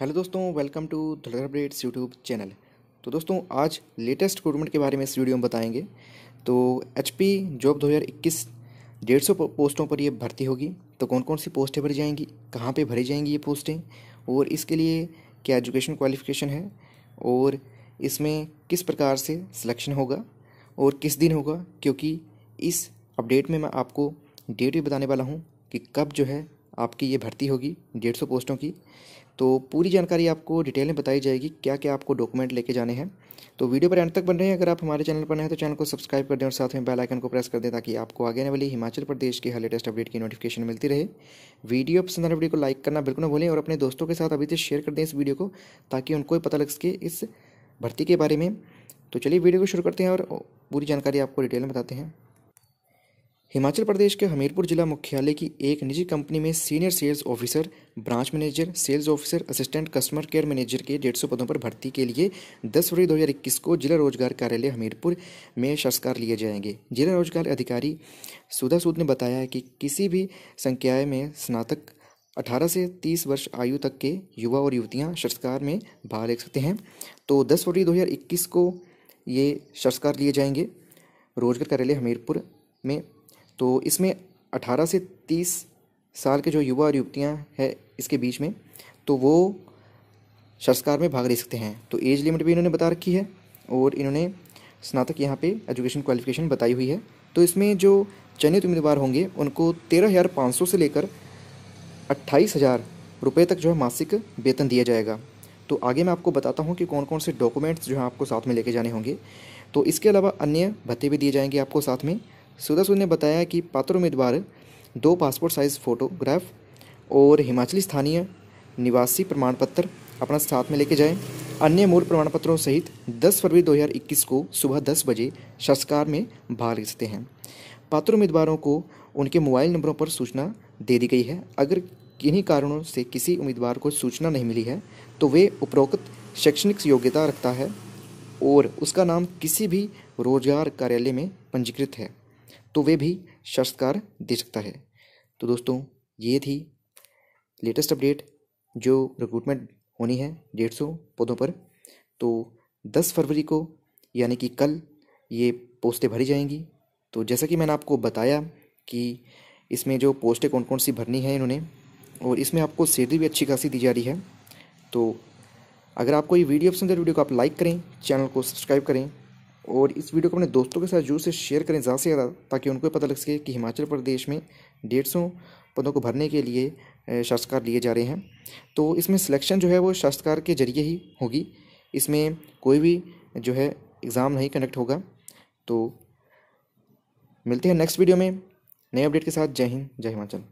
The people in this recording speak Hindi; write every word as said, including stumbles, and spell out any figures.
हेलो दोस्तों, welcome to Dhular updates YouTube channel. तो दोस्तों, आज लेटेस्ट रिक्रूटमेंट के बारे में इस वीडियो में बताएंगे। तो एचपी जॉब दो हज़ार इक्कीस डेढ़ सौ पोस्टों पर ये भर्ती होगी। तो कौन कौन सी पोस्टें भरी जाएंगी, कहाँ पे भरी जाएंगी ये पोस्टें, और इसके लिए क्या एजुकेशन क्वालिफिकेशन है, और इसमें किस प्रकार से सिलेक्शन होगा और किस दिन होगा, क्योंकि इस अपडेट में मैं आपको डेट भी बताने वाला हूँ कि कब जो है आपकी ये भर्ती होगी डेढ़ सौ पोस्टों की। तो पूरी जानकारी आपको डिटेल में बताई जाएगी, क्या क्या आपको डॉक्यूमेंट लेके जाने हैं। तो वीडियो पर एंड तक बन रहे हैं। अगर आप हमारे चैनल पर नए हैं तो चैनल को सब्सक्राइब कर दें और साथ में बेल आइकन को प्रेस कर दें, ताकि आपको आगे आने वाली हिमाचल प्रदेश के हर लेटेस्ट अपडेट की नोटिफिकेशन मिलती रहे। वीडियो पसंद आने वीडियो को लाइक करना बिल्कुल ना भूलें और अपने दोस्तों के साथ अभी से शेयर कर दें इस वीडियो को, ताकि उनको भी पता लग सके इस भर्ती के बारे में। तो चलिए वीडियो को शुरू करते हैं और पूरी जानकारी आपको डिटेल में बताते हैं। हिमाचल प्रदेश के हमीरपुर जिला मुख्यालय की एक निजी कंपनी में senior sales officer, branch manager, sales officer, assistant customer care manager के डेढ़ सौ पदों पर भर्ती के लिए दस फरवरी दो हज़ार इक्कीस को जिला रोजगार कार्यालय हमीरपुर में साक्षात्कार लिए जाएंगे। जिला रोजगार अधिकारी सुधा सूद ने बताया है कि किसी भी संकाय में स्नातक अठारह से तीस वर्ष आयु तक के युवा और युवतियाँ साक्षात्कार में भाग ले सकते हैं। तो दस फरवरी दो हज़ार इक्कीस को ये साक्षात्कार लिए जाएंगे रोजगार कार्यालय हमीरपुर में। तो इसमें अठारह से तीस साल के जो युवा और युवतियां हैं इसके बीच में, तो वो साक्षात्कार में भाग ले सकते हैं। तो एज लिमिट भी इन्होंने बता रखी है और इन्होंने स्नातक यहाँ पे एजुकेशन क्वालिफिकेशन बताई हुई है। तो इसमें जो चयनित उम्मीदवार होंगे उनको तेरह हज़ार पाँच सौ से लेकर अट्ठाईस हज़ार रुपये तक जो है मासिक वेतन दिया जाएगा। तो आगे मैं आपको बताता हूँ कि कौन कौन से डॉक्यूमेंट्स जो है आपको साथ में लेके जाने होंगे। तो इसके अलावा अन्य भत्ते भी दिए जाएंगे आपको साथ में। सुधा सूद ने बताया कि पात्र उम्मीदवार दो पासपोर्ट साइज़ फ़ोटोग्राफ और हिमाचली स्थानीय निवासी प्रमाण पत्र अपना साथ में लेके जाएं। अन्य मूल प्रमाण पत्रों सहित दस फरवरी दो हज़ार इक्कीस को सुबह दस बजे साक्षात्कार में भाग ले सकते हैं। पात्र उम्मीदवारों को उनके मोबाइल नंबरों पर सूचना दे दी गई है। अगर किन्हीं कारणों से किसी उम्मीदवार को सूचना नहीं मिली है तो वे उपरोक्त शैक्षणिक योग्यता रखता है और उसका नाम किसी भी रोजगार कार्यालय में पंजीकृत है तो वे भी साक्षात्कार दे सकता है। तो दोस्तों, ये थी लेटेस्ट अपडेट जो रिक्रूटमेंट होनी है डेढ़ सौ पदों पर। तो दस फरवरी को यानी कि कल ये पोस्टें भरी जाएंगी। तो जैसा कि मैंने आपको बताया कि इसमें जो पोस्टें कौन कौन सी भरनी है इन्होंने, और इसमें आपको सैलरी भी अच्छी खासी दी जा रही है। तो अगर आपको ये वीडियो पसंद है, वीडियो को आप लाइक करें, चैनल को सब्सक्राइब करें और इस वीडियो को अपने दोस्तों के साथ जरूर से शेयर करें ज़्यादा से ज़्यादा, ताकि उनको पता लग सके कि हिमाचल प्रदेश में डेढ़ सौ पदों को भरने के लिए साक्षात्कार लिए जा रहे हैं। तो इसमें सिलेक्शन जो है वो साक्षात्कार के ज़रिए ही होगी। इसमें कोई भी जो है एग्ज़ाम नहीं कंडक्ट होगा। तो मिलते हैं नेक्स्ट वीडियो में नए अपडेट के साथ। जय हिंद, जय हिमाचल।